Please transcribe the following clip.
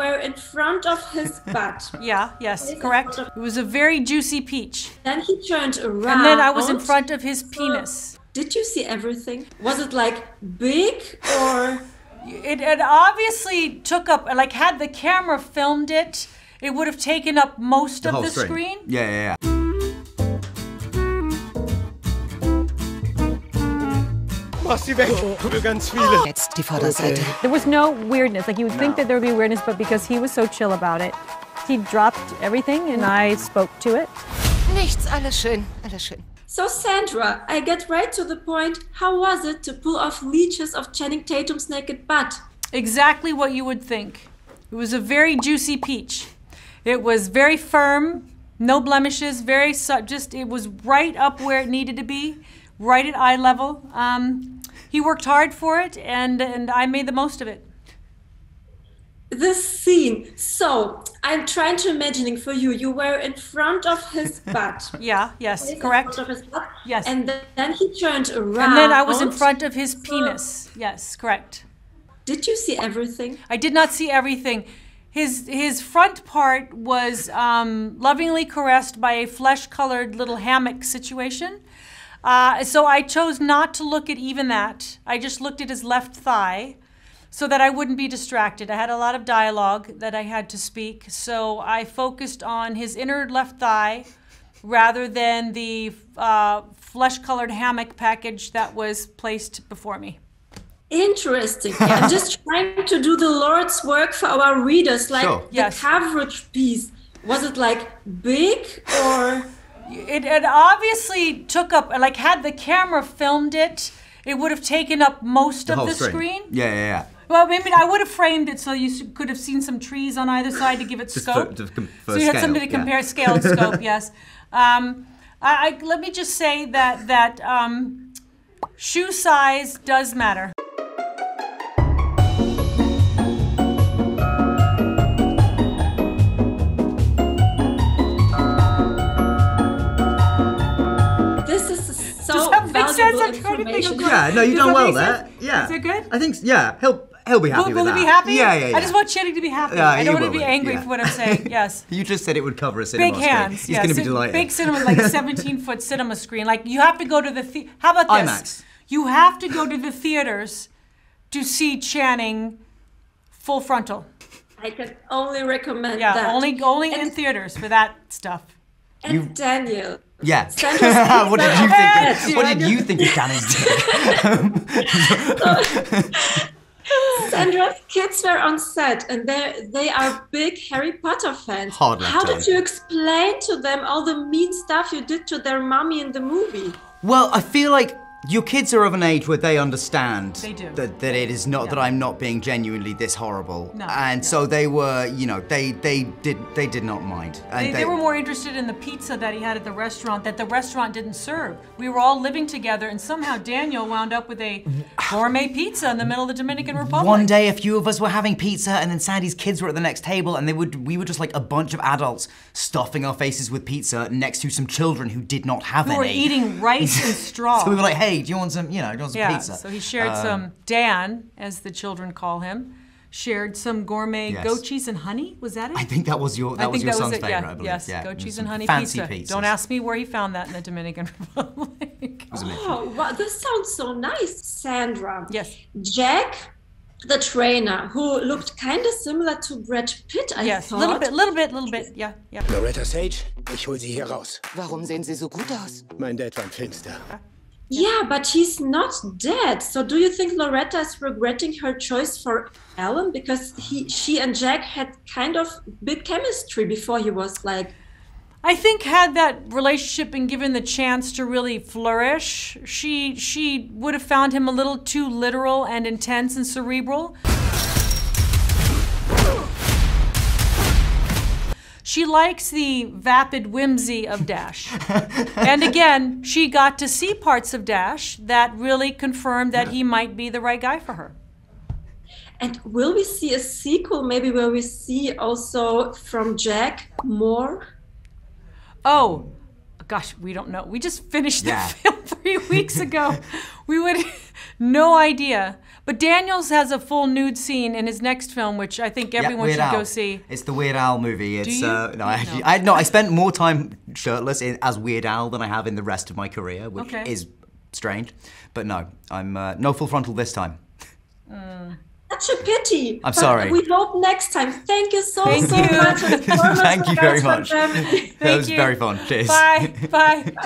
were in front of his butt. Yeah, yes, correct. It was a very juicy peach. Then he turned around. And then I was in front of his penis. Did you see everything? Was it like big or? It obviously took up, like had the camera filmed it, it would have taken up most of the screen. Yeah, yeah, yeah. Jetzt die Vorderseite. There was no weirdness. Like you would think that there would be weirdness, but because he was so chill about it, he dropped everything and I spoke to it. Nichts, alles schön, alles schön. So Sandra, I get right to the point. How was it to pull off leeches of Channing Tatum's naked butt? Exactly what you would think. It was a very juicy peach. It was very firm, no blemishes, very just it was right up where it needed to be, right at eye level. He worked hard for it, and I made the most of it. This scene. So I'm trying to imagine for you. You were in front of his butt. Yeah. Yes. Correct. In front of his butt. Yes. And then he turned around. And then I was in front of his penis. Yes. Correct. Did you see everything? I did not see everything. His front part was lovingly caressed by a flesh-colored little hammock situation. So I chose not to look at even that. I just looked at his left thigh, so that I wouldn't be distracted. I had a lot of dialogue that I had to speak, so I focused on his inner left thigh rather than the flesh-colored hammock package that was placed before me. Interesting. I'm just trying to do the Lord's work for our readers, like the coverage piece. Was it like big or? It obviously took up, like had the camera filmed it, it would have taken up most of the screen. Yeah, yeah, yeah. Well, I mean, I would have framed it so you could have seen some trees on either side to give it scope. So you had something to compare scale and scope, yes. Let me just say that shoe size does matter. Yeah, no, you done well there. Yeah. Is it good? I think, yeah, he'll be happy with that. Will he be happy? Yeah, yeah, yeah. I just want Channing to be happy. I don't want to be angry for what I'm saying, yes. You just said it would cover a cinema screen. Big hands, He's going to be delighted. Big cinema, like a 17-foot cinema screen. Like, you have to go to the theater. How about this? IMAX. You have to go to the theaters to see Channing full frontal. I can only recommend that. Yeah, only in theaters for that stuff. And Daniel. Yeah. What did you think? What did you think of Channing? Sandra's kids were on set, and they are big Harry Potter fans. How did you explain to them all the mean stuff you did to their mommy in the movie? Well, I feel like your kids are of an age where they understand that it is not that I'm not being genuinely this horrible, so they were, you know, they did not mind. And they were more interested in the pizza that he had at the restaurant that the restaurant didn't serve. We were all living together, and somehow Daniel wound up with a gourmet pizza in the middle of the Dominican Republic. One day, a few of us were having pizza, and then Sandy's kids were at the next table, and we were just like a bunch of adults stuffing our faces with pizza next to some children who did not have any. We were eating rice and straw. So we were like, hey. Do you want some, do you want some pizza? So he shared some, Dan, as the children call him, shared some gourmet goat cheese and honey, was that it? I think that was your son's favourite, I believe. Yes, goat cheese and honey fancy pizza. Don't ask me where he found that in the Dominican Republic. Oh, wow, this sounds so nice, Sandra. Yes. Jack, the trainer, who looked kind of similar to Brad Pitt, I thought. Yes, little bit, yeah. Loretta Sage, ich hol sie hier raus. Warum sehen sie so gut aus? Mein Dad war ein Finster. Yeah, but he's not dead. So do you think Loretta is regretting her choice for Alan? Because she and Jack had kind of big chemistry before he was like... I think had that relationship been given the chance to really flourish, she would have found him a little too literal and intense and cerebral. She likes the vapid whimsy of Dash. And again, she got to see parts of Dash that really confirmed that he might be the right guy for her. And will we see a sequel, maybe where we see also from Jack more? Oh, gosh, we don't know. We just finished the film 3 weeks ago. We would, no idea. But Daniels has a full nude scene in his next film, which I think everyone should go see. It's the Weird Al movie. It's, I spent more time shirtless as Weird Al than I have in the rest of my career, which is strange. But no, I'm no full frontal this time. Such a pity. I'm sorry. We hope next time. Thank you so much. Thank you very much. That was very fun. Cheers. Bye. Bye.